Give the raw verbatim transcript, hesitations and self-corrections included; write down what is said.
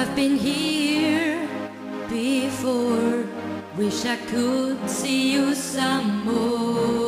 I've been here before. Wish I could see you some more.